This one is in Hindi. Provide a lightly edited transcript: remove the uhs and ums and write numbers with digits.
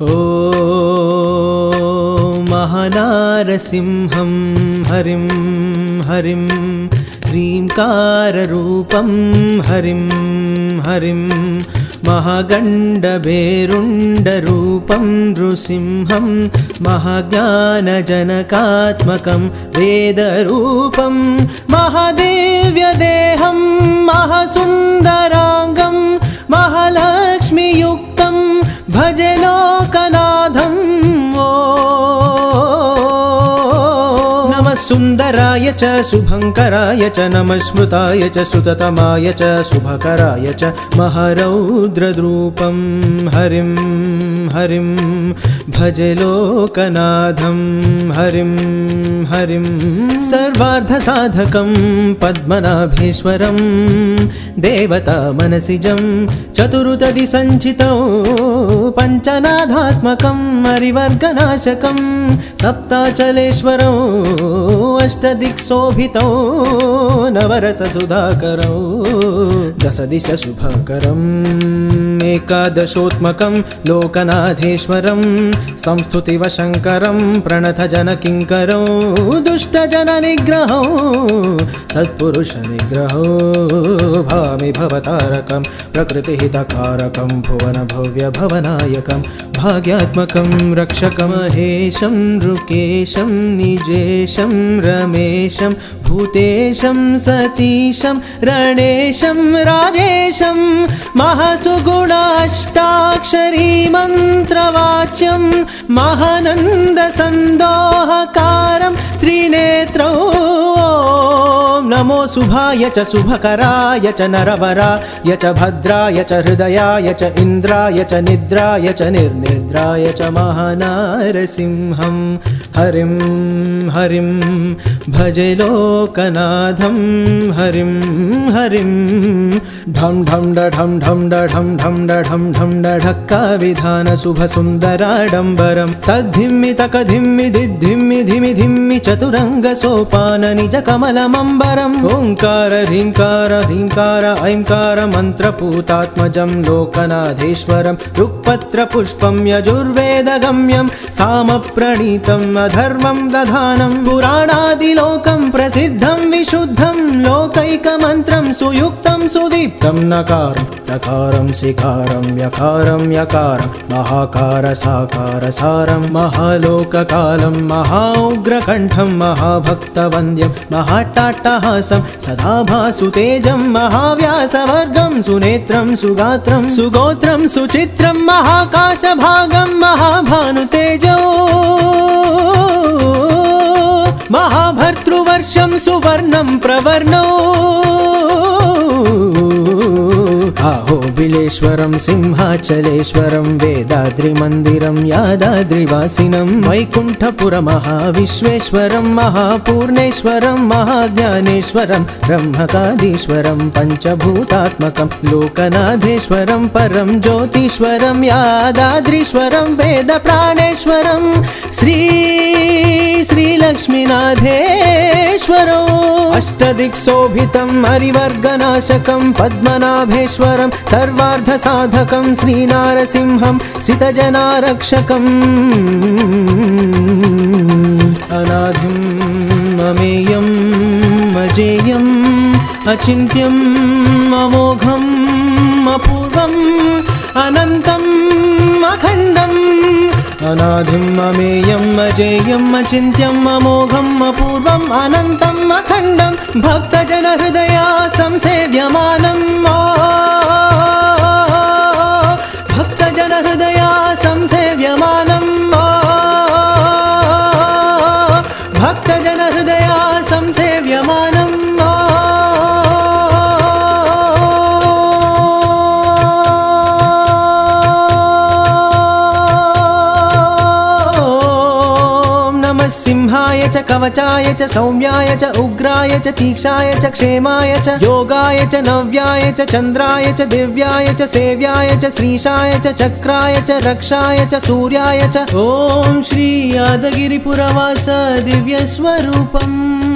ओम महानारसिंहं हरिं हरिं ह्रींकाररूपं हरिं हरिं महागण्डभेरुण्डरूपं नृसिंहं महाज्ञानजनकात्मकं वेदरूपं महादेव्यदेहं महासुन्दराङ्गं महालक्ष्मीयुक्तं भजे लोकनाथं। सुंदराय च शुभंकराय च नमः स्मृताय च श्रुततमाय च शुभकराय च महारौद्रद्रूपं हरिं हरिं भजे लोकनाथं हरिं हरिं सर्वार्थसाधकं पद्मनाभेश्वरं देवता मनसिजं चतुरुतदि संचितौ पंचनाधात्मकं हरिवर्गनाशकं सप्ताचलेश्वरौ अष्टदिक्शोभितौ नवरससुधाकरौ दशदिश शुभकरं एकादशोत्मकं लोकनाथेश्वरं संस्तुतिवशङ्करं प्रणतजनकिङ्करौ दुष्टजननिग्रहौ सत्पुरुषनिग्रहौ भामि भवतारकं प्रकृतिहितकारकं भुवनभव्यभवनायकं भाग्यात्मकं रक्षकं महेशं नृकेशं निजेशं रमेशं भूतेशं सतीशं रणेशं राजेशं महासुगुणाष्टाक्षरी मन्त्रवाच्यं महानन्दसन्दोहकारं त्रिनेत्रौ। नमो शुभाय च शुभकराय च नरवराय च भद्राय च हृदयाय च इन्द्राय च निद्राय च निर्निद्राय च महानारसिंहं हरिं हरिं भजे लोकनाथं हरिं हरिं। ढं ढं ढं ढं ढं ढं ढं ढं ढक्का विधान शुभ सुन्दराडम्बरं तद्धिम्मि तकधिम्मि दिद्धिम्मि धिमि धिम्मि चतुरंग सोपान निज कमलमम्बर। ओंकार ह्रींकार ह्रींकार ऐंकार मंत्रपूतात्मजं लोकनाथेश्वरं रुक्पत्र पुष्पं यजुर्वेदगम्यं सामप्रणीतं अधर्वं दधानं पुराणादिलोकं प्रसिद्धं विशुद्धं लोकैकमन्त्रं सुयुक्तं सुदीप्तं नकारं नकारं सिकारं यकारं यकारं महाकार साकार सारं महालोककालं महाउग्रकण्ठं महाभक्तवन्द्यं महाट्टाट्टाह सदा भासुतेजं महाव्यासवर्गं सुनेत्रं सुगात्रं सुगोत्रं सुचित्रं महाकाशभागं महाभानुतेजो महाभर्तृवर्षं सुवर्णं प्रवर्णो। आहो बिलेश्वरं सिंहाचलेश्वरं वेदाद्रिमन्दिरं यादाद्रिवासिनं वैकुण्ठपुरमहाविश्वेश्वरं महापूर्णेश्वरं महाज्ञानेश्वरं ब्रह्मकादीश्वरं पञ्चभूतात्मकं लोकनाथेश्वरं परं ज्योतीश्वरं यादाद्रीश्वरं वेदप्राणेश्वरं श्री श्रीलक्ष्मीनाथेश्वरो अष्टदिक्शोभितं हरिवर्गनाशकं पद्मनाभेश्वरं सर्वार्थ साधकं श्री नारसिंहं सितजनारक्षकं अनाधिं अमेयं अजेयं अचिन्त्यं अमोघं अपूर्वम् अनन्तं अखण्डम् अनाधिं अमेयं अजेयम् अचिन्त्यम् अमोघम् अपूर्वम् अनन्तम् अखण्डं भक्तजनहृदया संसेव्यमानम् भक्तजनहृदया संसेव्यमानम् भक्तजनहृदया संसेव्यमानम्। सिंहाय च कवचाय च सौम्याय च उग्राय च तीक्षाय च क्षेमाय च योगाय च नव्याय च चंद्राय च दिव्याय च सेव्याय च श्रीशाय च चक्राय च रक्षाय च सूर्याय च ओम श्री यादगिरिपुरवास दिव्यस्वरूपम्।